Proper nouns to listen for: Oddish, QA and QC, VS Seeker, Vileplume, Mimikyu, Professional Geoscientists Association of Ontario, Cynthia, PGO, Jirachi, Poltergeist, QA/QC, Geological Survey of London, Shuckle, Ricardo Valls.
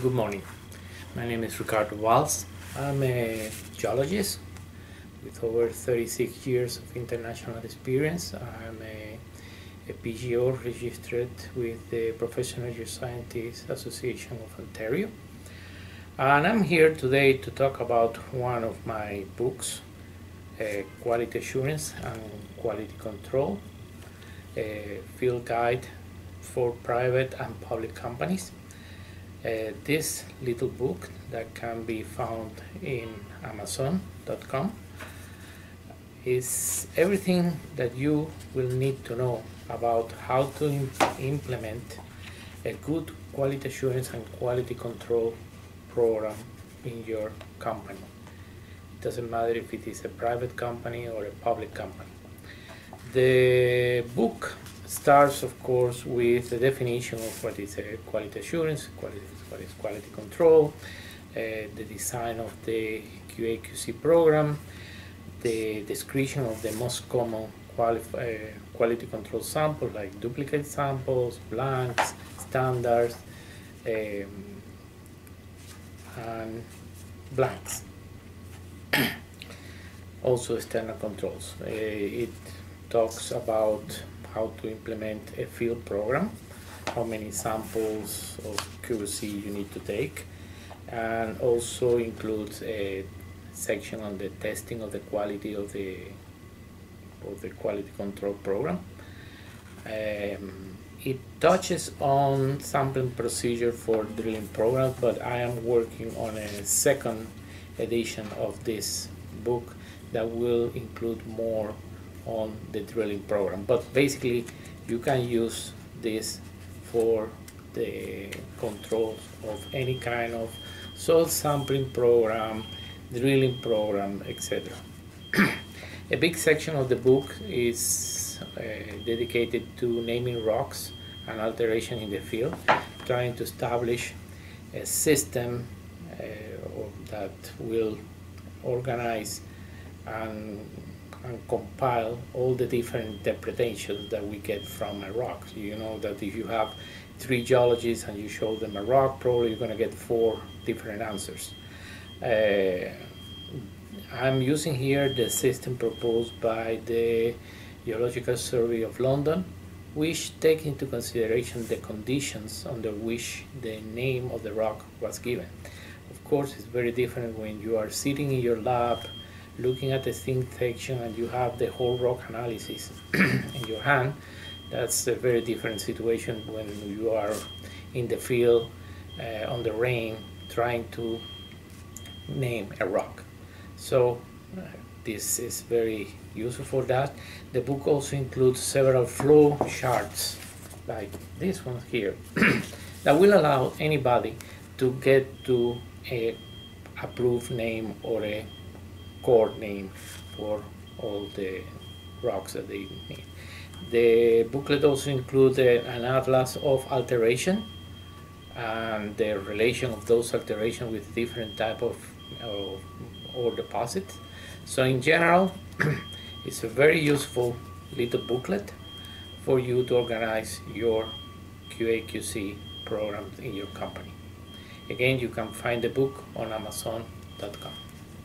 Good morning. My name is Ricardo Valls. I'm a geologist with over 36 years of international experience. I'm a PGO registered with the Professional Geoscientists Association of Ontario. And I'm here today to talk about one of my books, Quality Assurance and Quality Control, a field guide for private and public companies. This little book that can be found in Amazon.com is everything that you will need to know about how to implement a good quality assurance and quality control program in your company. It doesn't matter if it is a private company or a public company. The book starts, of course, with the definition of what is quality assurance, what is quality control, the design of the QA/QC program, the description of the most common quality control samples like duplicate samples, blanks, standards, and blanks. Also external controls. It talks about how to implement a field program, how many samples of QC you need to take, and also includes a section on the testing of the quality of the quality control program. It touches on sampling procedure for drilling programs, but I am working on a second edition of this book that will include more on the drilling program, but basically you can use this for the controls of any kind of soil sampling program, drilling program, etc. A big section of the book is dedicated to naming rocks and alteration in the field, trying to establish a system that will organize and compile all the different interpretations that we get from a rock. You know that if you have three geologists and you show them a rock, probably you're going to get four different answers. I'm using here the system proposed by the Geological Survey of London, which takes into consideration the conditions under which the name of the rock was given. Of course, it's very different when you are sitting in your lab looking at the thing section and you have the whole rock analysis in your hand. That's a very different situation when you are in the field on the rain trying to name a rock. So this is very useful for that. The book also includes several flow charts like this one here that will allow anybody to get to a approved name or a code name for all the rocks that they need. The booklet also includes an atlas of alteration and the relation of those alterations with different type of ore deposits. So in general, it's a very useful little booklet for you to organize your QA/QC programs in your company. Again, you can find the book on Amazon.com.